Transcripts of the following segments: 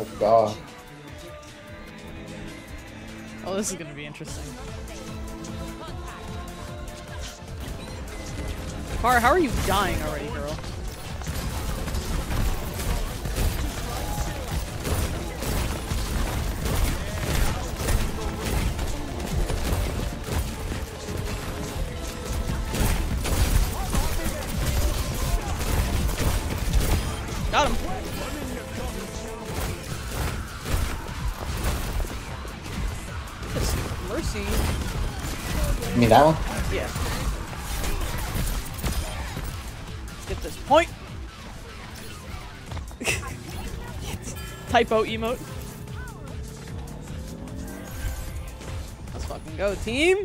Oh god. Oh, this is gonna be interesting. Car, how are you dying already, girl? Got him. Mercy. You mean that one? Yeah. Let's get this point. Typo emote. Let's fucking go, team.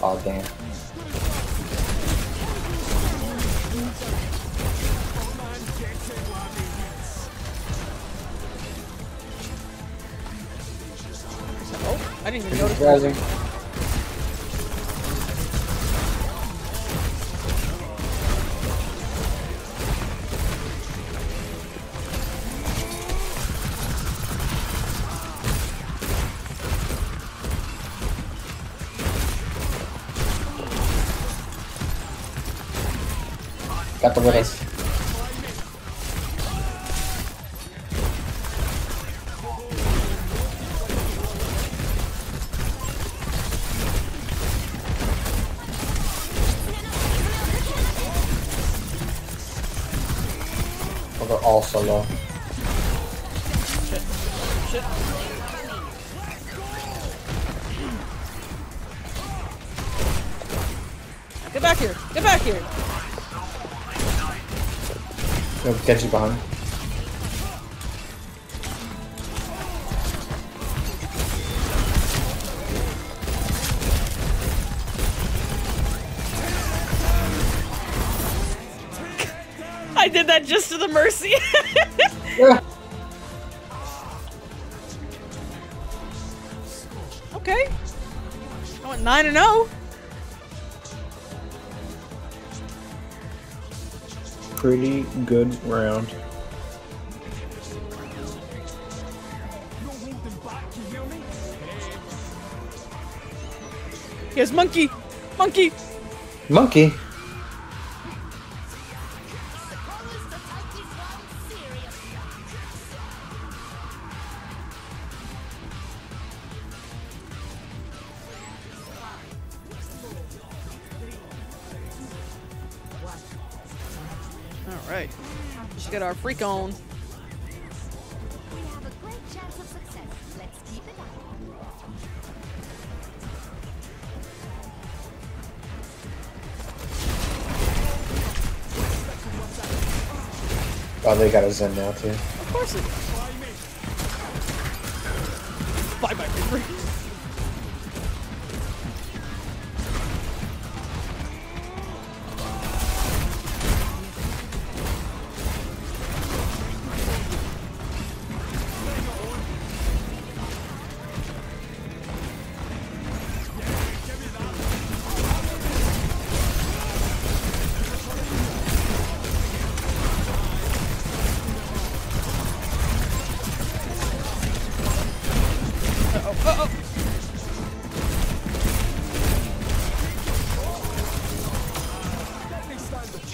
Oh, damn. Oh, I didn't even notice. Rising. Got the widows. Oh, they're all so low. Shit. Shit. Get back here! Get back here! I'll get you behind. I did that just to the Mercy. Yeah. Okay. I went 9-0. Pretty good round. Here's monkey, monkey, monkey. Alright, let's get our freak on. We have a great chance of success. Let's keep it up. Oh, they got a Zen now, too. Of course it is. Bye, my favorite.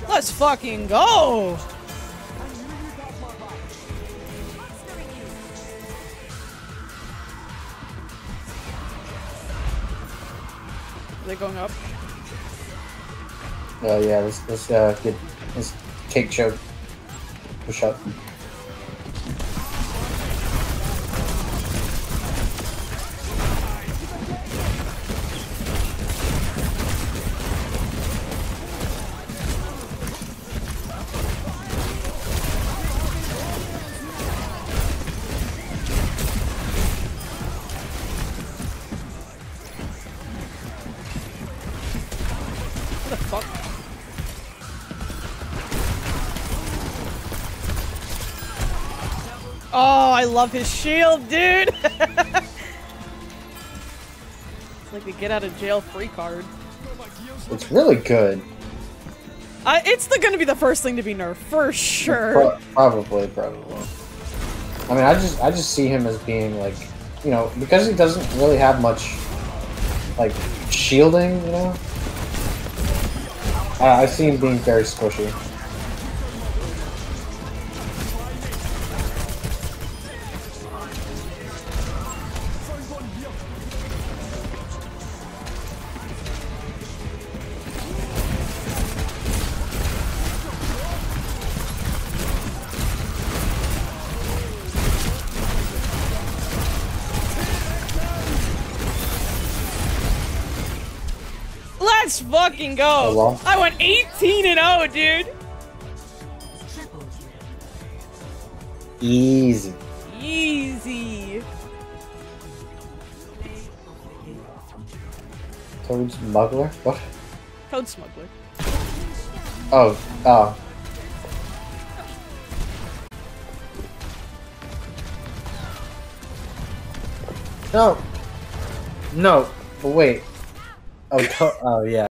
Let's fucking go! Are they going up? Oh yeah, let's cake choke. Push up. I love his shield, dude! It's like the get out of jail free card. It's really good. It's gonna be the first thing to be nerfed, for sure. Probably. I mean, I just see him as being like, you know, because he doesn't really have much, like, shielding, you know? I see him being very squishy. Let's fucking go! Hello? I went 18-0, dude! Easy! Toad smuggler? What? Toad smuggler. Oh. No! But wait. Oh, yeah.